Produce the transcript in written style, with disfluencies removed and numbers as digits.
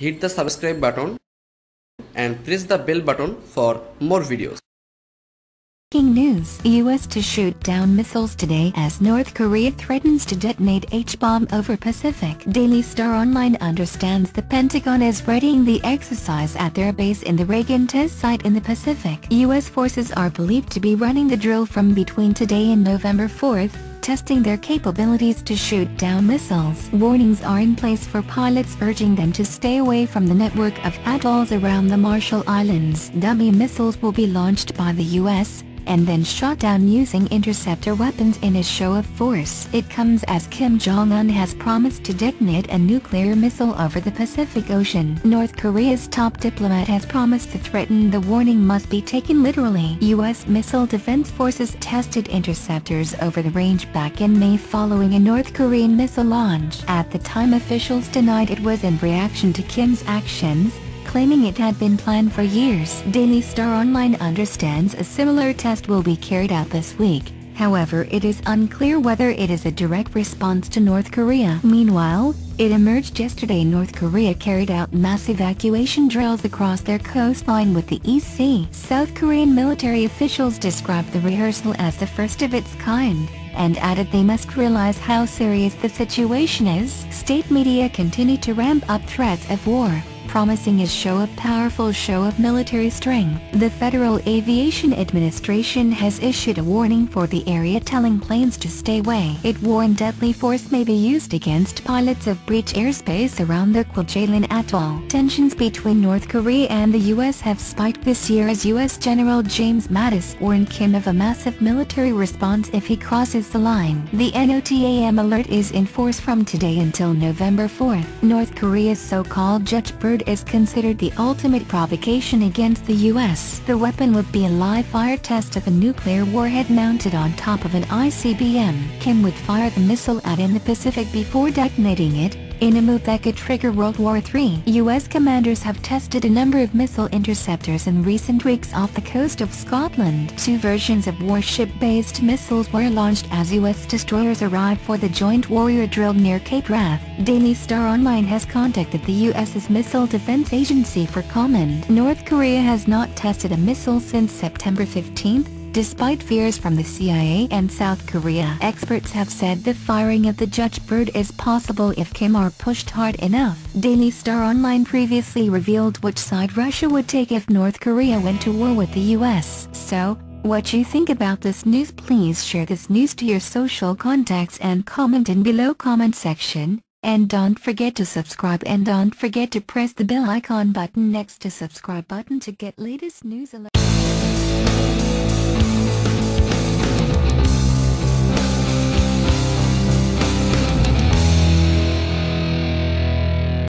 hit the subscribe button and press the bell button for more videos. Breaking news, U.S. to shoot down missiles today as North Korea threatens to detonate H-bomb over Pacific. Daily Star Online understands the Pentagon is readying the exercise at their base in the Reagan test site in the Pacific. U.S. forces are believed to be running the drill from between today and November 4th, testing their capabilities to shoot down missiles. Warnings are in place for pilots urging them to stay away from the network of atolls around the Marshall Islands. Dummy missiles will be launched by the U.S. and then shot down using interceptor weapons in a show of force. It comes as Kim Jong-un has promised to detonate a nuclear missile over the Pacific Ocean. North Korea's top diplomat has promised to threaten the warning must be taken literally. U.S. Missile Defense Forces tested interceptors over the range back in May following a North Korean missile launch. At the time, officials denied it was in reaction to Kim's actions, claiming it had been planned for years. Daily Star Online understands a similar test will be carried out this week. However, it is unclear whether it is a direct response to North Korea. Meanwhile, it emerged yesterday North Korea carried out mass evacuation drills across their coastline with the East Sea. South Korean military officials described the rehearsal as the first of its kind, and added they must realize how serious the situation is. State media continue to ramp up threats of war, promising a powerful show of military strength. The Federal Aviation Administration has issued a warning for the area, telling planes to stay away. It warned deadly force may be used against pilots of breach airspace around the Kwajalein Atoll. Tensions between North Korea and the U.S. have spiked this year as U.S. General James Mattis warned Kim of a massive military response if he crosses the line. The NOTAM alert is in force from today until November 4th. North Korea's so-called Judge Bird is considered the ultimate provocation against the U.S. The weapon would be a live-fire test of a nuclear warhead mounted on top of an ICBM. Kim would fire the missile out in the Pacific before detonating it, in a move that could trigger World War III. U.S. commanders have tested a number of missile interceptors in recent weeks off the coast of Scotland. Two versions of warship-based missiles were launched as U.S. destroyers arrived for the Joint Warrior drill near Cape Wrath. Daily Star Online has contacted the U.S.'s Missile Defense Agency for comment. North Korea has not tested a missile since September 15, despite fears from the CIA and South Korea. Experts have said the firing of the Judge Bird is possible if Kim are pushed hard enough. Daily Star Online previously revealed which side Russia would take if North Korea went to war with the US. So, what you think about this news? Please share this news to your social contacts and comment in below comment section. And don't forget to subscribe, and don't forget to press the bell icon button next to subscribe button to get latest news alerts.